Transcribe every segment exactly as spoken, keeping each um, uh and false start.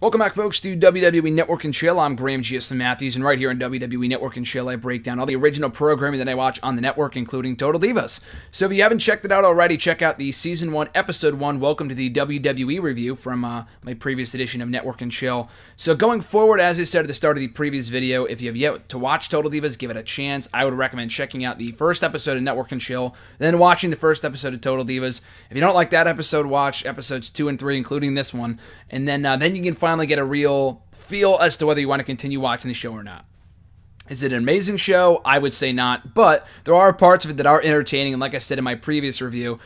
Welcome back, folks, to W W E Network and Chill. I'm Graham Matthews, and right here on W W E Network and Chill, I break down all the original programming that I watch on the network, including Total Divas. So if you haven't checked it out already, check out the Season one, Episode one, Welcome to the W W E review from uh, my previous edition of Network and Chill. So going forward, as I said at the start of the previous video, if you have yet to watch Total Divas, give it a chance. I would recommend checking out the first episode of Network and Chill, then watching the first episode of Total Divas. If you don't like that episode, watch Episodes two and three, including this one, and then, uh, then you can find finally get a real feel as to whether you want to continue watching the show or not. Is it an amazing show? I would say not, but there are parts of it that are entertaining, and like I said in my previous review,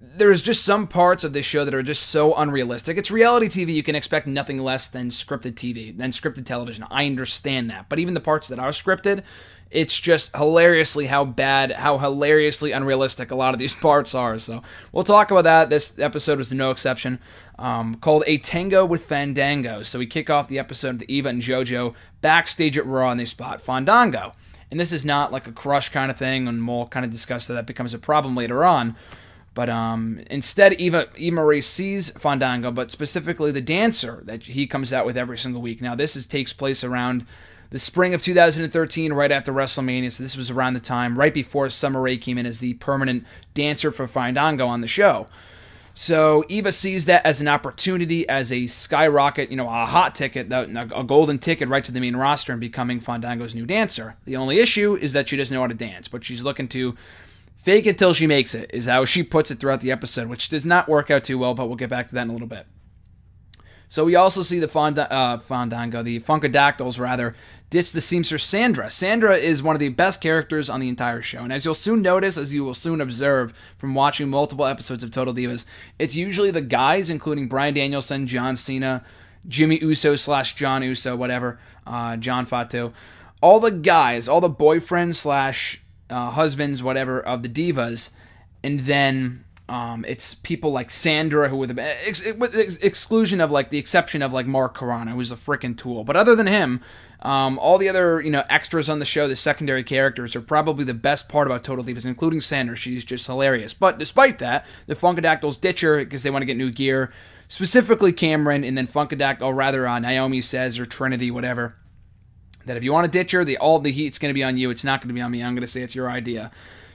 there's just some parts of this show that are just so unrealistic. It's reality T V. You can expect nothing less than scripted T V, than scripted television. I understand that, but even the parts that are scripted, it's just hilariously how bad, how hilariously unrealistic a lot of these parts are. So we'll talk about that. This episode was no exception. Um, called A Tango With Fandango. So we kick off the episode with Eva and JoJo backstage at Raw, and they spot Fandango. And this is not like a crush kind of thing, and we'll kind of discuss that that becomes a problem later on. But um, instead, Eva, Eva Marie sees Fandango, but specifically the dancer that he comes out with every single week. Now this is, takes place around the spring of two thousand thirteen, right after WrestleMania, so this was around the time, right before Summer Rae came in as the permanent dancer for Fandango on the show. So Eva sees that as an opportunity, as a skyrocket, you know, a hot ticket, a golden ticket right to the main roster and becoming Fandango's new dancer. The only issue is that she doesn't know how to dance, but she's looking to fake it till she makes it, is how she puts it throughout the episode, which does not work out too well, but we'll get back to that in a little bit. So we also see the Fond uh, Fandango, the Funkadactyls, rather, ditch the seamstress Sandra. Sandra is one of the best characters on the entire show, and as you'll soon notice, as you will soon observe from watching multiple episodes of Total Divas, it's usually the guys, including Bryan Danielson, John Cena, Jimmy Uso slash John Uso, whatever, uh, John Fatou, all the guys, all the boyfriends slash uh, husbands, whatever, of the divas, and then Um, it's people like Sandra, who were the ex ex exclusion of like the exception of like Mark Carana, who's a freaking tool. But other than him, um, all the other you know extras on the show, the secondary characters, are probably the best part about Total Divas, including Sandra. She's just hilarious. But despite that, the Funkadactyls ditch her because they want to get new gear, specifically Cameron, and then Funkadactyl, or rather uh, Naomi says, or Trinity, whatever, that if you want to ditch her, the all the heat's going to be on you. It's not going to be on me. I'm going to say it's your idea.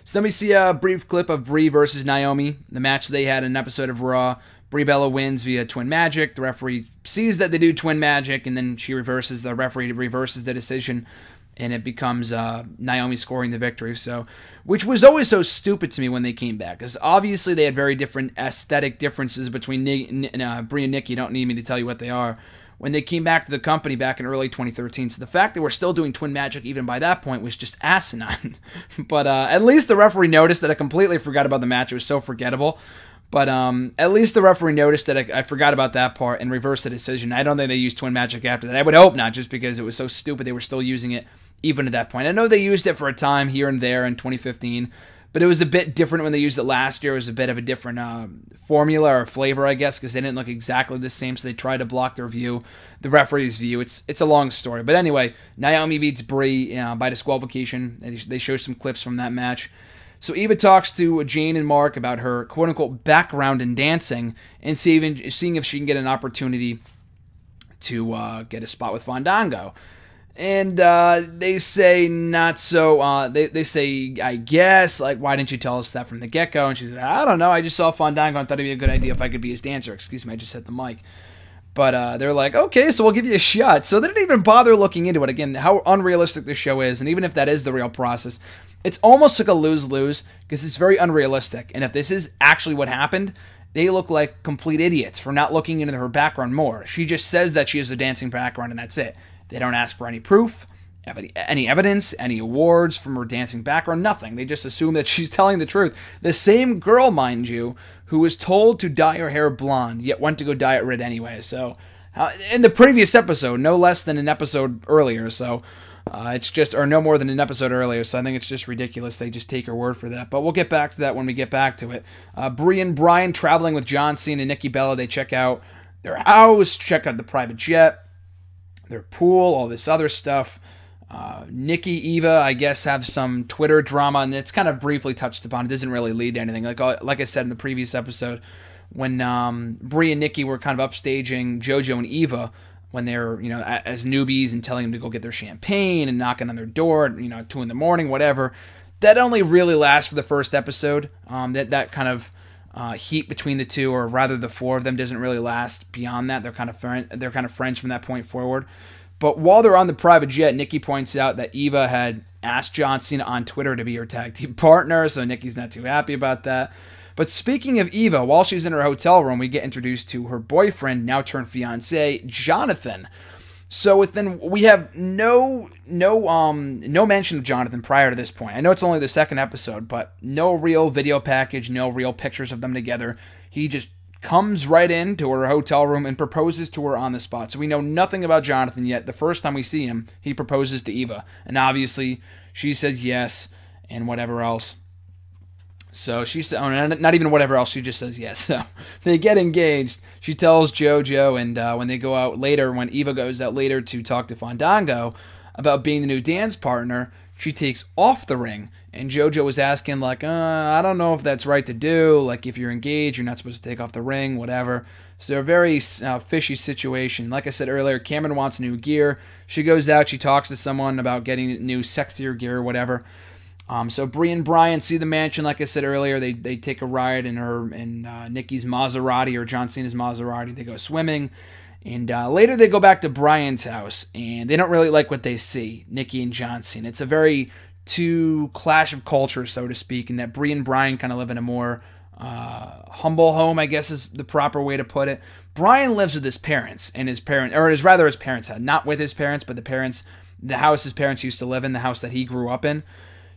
So let me see a brief clip of Brie versus Naomi, the match they had in an episode of Raw. Brie Bella wins via Twin Magic. The referee sees that they do Twin Magic, and then she reverses, the referee reverses the decision, and it becomes uh, Naomi scoring the victory. So, which was always so stupid to me when they came back, because obviously they had very different aesthetic differences between Ni N uh, Brie and Nikki. You don't need me to tell you what they are. When they came back to the company back in early twenty thirteen. So the fact that we're still doing Twin Magic even by that point was just asinine. But uh, at least the referee noticed that I completely forgot about the match. It was so forgettable. But um, at least the referee noticed that I, I forgot about that part and reversed the decision. I don't think they used Twin Magic after that. I would hope not, just because it was so stupid they were still using it even at that point. I know they used it for a time here and there in twenty fifteen. But it was a bit different when they used it last year. It was a bit of a different uh, formula or flavor, I guess, because they didn't look exactly the same, so they tried to block their view, the referee's view. It's it's a long story. But anyway, Naomi beats Brie uh, by disqualification. They, they show some clips from that match. So Eva talks to Jane and Mark about her quote-unquote background in dancing and seeing, seeing if she can get an opportunity to uh, get a spot with Fandango. And uh, they say not so, uh, they, they say, I guess, like, why didn't you tell us that from the get-go? And she said, I don't know, I just saw Fandango and thought it'd be a good idea if I could be his dancer. Excuse me, I just hit the mic. But uh, they're like, okay, so we'll give you a shot. So they didn't even bother looking into it. Again, how unrealistic this show is, and even if that is the real process, it's almost like a lose-lose because it's very unrealistic. And if this is actually what happened, they look like complete idiots for not looking into her background more. She just says that she has a dancing background, and that's it. They don't ask for any proof, any evidence, any awards from her dancing background, nothing. They just assume that she's telling the truth. The same girl, mind you, who was told to dye her hair blonde, yet went to go dye it red anyway. So, uh, in the previous episode, no less than an episode earlier, so uh, it's just, or no more than an episode earlier, so I think it's just ridiculous. They just take her word for that, but we'll get back to that when we get back to it. Uh, Brie and Bryan traveling with John Cena and Nikki Bella. They check out their house, check out the private jet, their pool, all this other stuff. Uh, Nikki, Eva, I guess, have some Twitter drama, and it's kind of briefly touched upon. It doesn't really lead to anything. Like like I said in the previous episode, when um, Brie and Nikki were kind of upstaging JoJo and Eva, when they're, you know, as newbies and telling them to go get their champagne and knocking on their door, you know, two in the morning, whatever. That only really lasts for the first episode. Um, that that kind of uh, heat between the two, or rather the four of them, doesn't really last beyond that. They're kind of friend, they're kind of friends from that point forward. But while they're on the private jet, Nikki points out that Eva had asked John Cena on Twitter to be her tag team partner, so Nikki's not too happy about that. But speaking of Eva, while she's in her hotel room, we get introduced to her boyfriend, now turned fiance, Jonathan. So within, we have no no um no mention of Jonathan prior to this point. I know it's only the second episode, but no real video package, no real pictures of them together. He just comes right into her hotel room and proposes to her on the spot. So we know nothing about Jonathan yet. The first time we see him, he proposes to Eva, and obviously she says yes and whatever else. So she said, oh, not even whatever else, she just says yes. So they get engaged. She tells JoJo, and uh, when they go out later, when Eva goes out later to talk to Fandango about being the new dance partner, she takes off the ring, and JoJo was asking, like, uh, I don't know if that's right to do. Like, if you're engaged, you're not supposed to take off the ring, whatever. So a very uh, fishy situation. Like I said earlier, Cameron wants new gear. She goes out, she talks to someone about getting new sexier gear or whatever. Um, so Brie and Bryan see the mansion. Like I said earlier, they they take a ride in her in uh, Nikki's Maserati, or John Cena's Maserati. They go swimming, and uh, later they go back to Bryan's house, and they don't really like what they see. Nikki and John Cena. It's a very two clash of cultures, so to speak, in that Brie and Bryan kind of live in a more uh, humble home, I guess is the proper way to put it. Bryan lives with his parents, and his parent, or is rather his parents' house, not with his parents, but the parents, the house his parents used to live in, the house that he grew up in.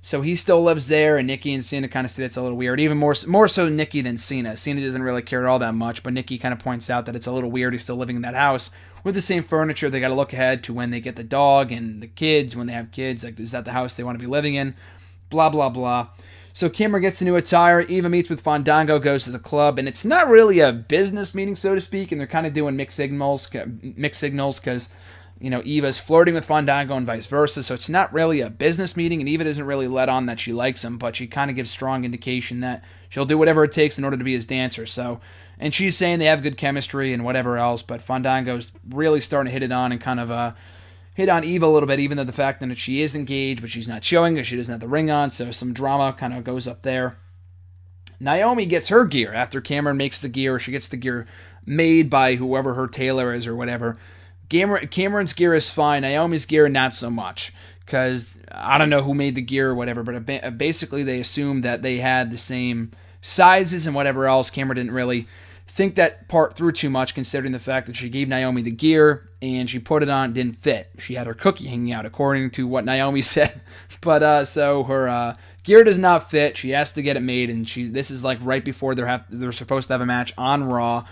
So he still lives there, and Nikki and Cena kind of see that's a little weird. Even more, more so Nikki than Cena. Cena doesn't really care at all that much, but Nikki kind of points out that it's a little weird he's still living in that house with the same furniture. They got to look ahead to when they get the dog and the kids, when they have kids. Like, is that the house they want to be living in? Blah, blah, blah. So Cameron gets a new attire. Eva meets with Fandango, goes to the club, and it's not really a business meeting, so to speak, and they're kind of doing mixed signals, mixed signals, because, you know, Eva's flirting with Fandango and vice versa, so it's not really a business meeting, and Eva doesn't really let on that she likes him, but she kind of gives strong indication that she'll do whatever it takes in order to be his dancer. So, and she's saying they have good chemistry and whatever else, but Fandango's really starting to hit it on and kind of uh, hit on Eva a little bit, even though the fact that she is engaged, but she's not showing it, she doesn't have the ring on, so some drama kind of goes up there. Naomi gets her gear after Cameron makes the gear, or she gets the gear made by whoever her tailor is or whatever. Cameron's gear is fine, Naomi's gear not so much, because I don't know who made the gear or whatever, but basically they assumed that they had the same sizes and whatever else. Cameron didn't really think that part through too much, considering the fact that she gave Naomi the gear and she put it on, it didn't fit. She had her cookie hanging out, according to what Naomi said. But uh, so her uh, gear does not fit, she has to get it made, and she this is like right before they're, have, they're supposed to have a match on Raw.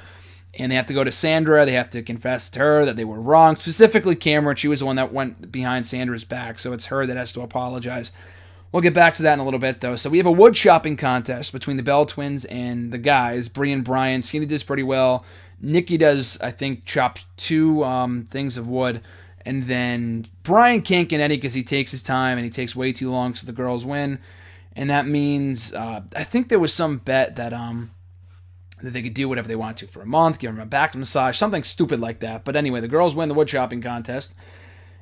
And they have to go to Sandra, they have to confess to her that they were wrong, specifically Cameron. She was the one that went behind Sandra's back, so it's her that has to apologize. We'll get back to that in a little bit, though. So we have a wood chopping contest between the Bell Twins and the guys, Brie and Bryan. Cena does pretty well. Nikki does, I think, chop two um, things of wood, and then Bryan can't get any because he takes his time, and he takes way too long, so the girls win. And that means, uh, I think there was some bet that... Um, that they could do whatever they want to for a month, give them a back massage, something stupid like that. But anyway, the girls win the wood chopping contest.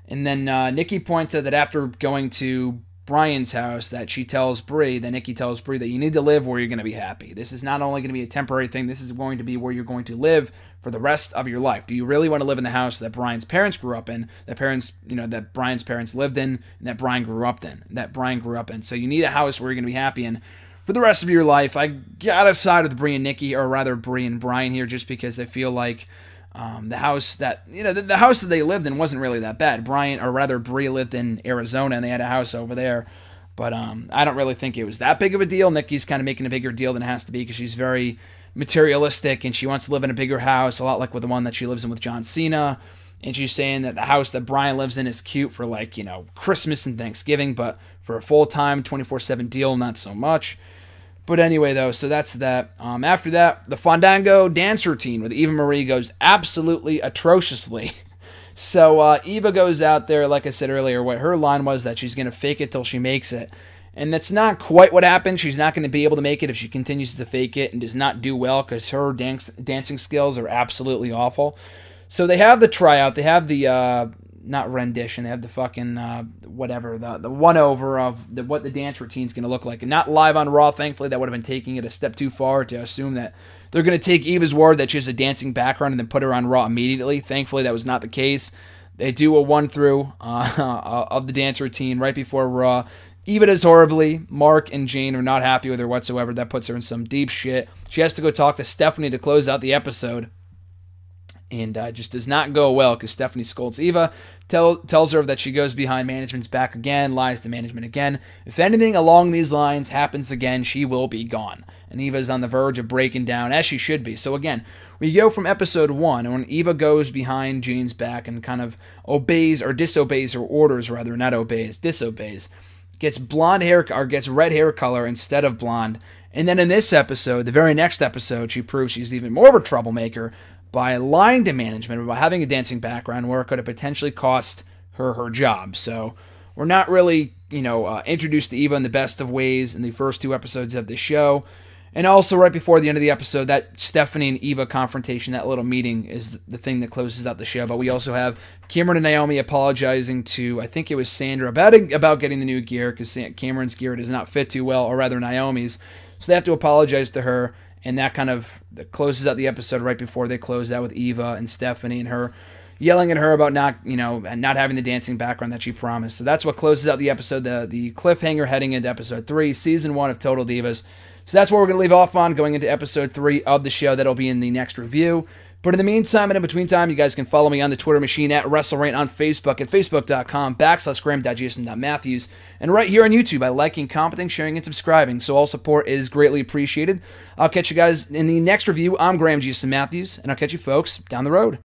And then uh, Nikki points out that after going to Bryan's house, that she tells Brie, that Nikki tells Brie that you need to live where you're going to be happy. This is not only going to be a temporary thing, this is going to be where you're going to live for the rest of your life. Do you really want to live in the house that Bryan's parents grew up in, that parents, you know, that Bryan's parents lived in, and that Bryan grew up in, that Bryan grew up in? So you need a house where you're going to be happy in for the rest of your life. I gotta side with Brie and Nikki, or rather Brie and Bryan here, just because I feel like um, the house that, you know, the, the house that they lived in wasn't really that bad. Bryan, or rather Brie, lived in Arizona, and they had a house over there. But um, I don't really think it was that big of a deal. Nikki's kind of making a bigger deal than it has to be, because she's very materialistic, and she wants to live in a bigger house, a lot like with the one that she lives in with John Cena. And she's saying that the house that Bryan lives in is cute for, like, you know, Christmas and Thanksgiving, but for a full-time, twenty-four seven deal, not so much. But anyway, though, so that's that. Um, after that, the Fandango dance routine with Eva Marie goes absolutely atrociously. So uh, Eva goes out there, like I said earlier, what her line was that she's going to fake it till she makes it. And that's not quite what happened. She's not going to be able to make it if she continues to fake it and does not do well, because her dance dancing skills are absolutely awful. So they have the tryout. They have the, uh, not rendition. They have the fucking, uh, whatever, the, the one-over of the, what the dance routine's going to look like. And not live on Raw, thankfully. That would have been taking it a step too far to assume that they're going to take Eva's word that she has a dancing background and then put her on Raw immediately. Thankfully, that was not the case. They do a one-through uh, of the dance routine right before Raw. Eva does horribly. Mark and Jane are not happy with her whatsoever. That puts her in some deep shit. She has to go talk to Stephanie to close out the episode. And uh, just does not go well because Stephanie scolds Eva, tell, tells her that she goes behind management's back again, lies to management again. If anything along these lines happens again, she will be gone. And Eva is on the verge of breaking down, as she should be. So again, we go from episode one, and when Eva goes behind Jane's back and kind of obeys or disobeys her orders, rather, not obeys, disobeys, gets blonde hair or gets red hair color instead of blonde. And then in this episode, the very next episode, she proves she's even more of a troublemaker by lying to management about having a dancing background where it could have potentially cost her her job. So we're not really, you know, uh, introduced to Eva in the best of ways in the first two episodes of the show. And also right before the end of the episode, that Stephanie and Eva confrontation, that little meeting is the thing that closes out the show. But we also have Cameron and Naomi apologizing to, I think it was Sandra, about, about getting the new gear because Cameron's gear does not fit too well, or rather Naomi's. So they have to apologize to her. And that kind of closes out the episode right before they close out with Eva and Stephanie and her yelling at her about not, you know, not having the dancing background that she promised. So that's what closes out the episode, the, the cliffhanger heading into episode three, season one of Total Divas. So that's what we're going to leave off on going into episode three of the show. That'll be in the next review. But in the meantime and in between time, you guys can follow me on the Twitter machine at WrestleRant, on Facebook at facebook.com backslash graham.jason.matthews, and right here on YouTube by liking, commenting, sharing, and subscribing. So all support is greatly appreciated. I'll catch you guys in the next review. I'm Graham Jason Matthews, and I'll catch you folks down the road.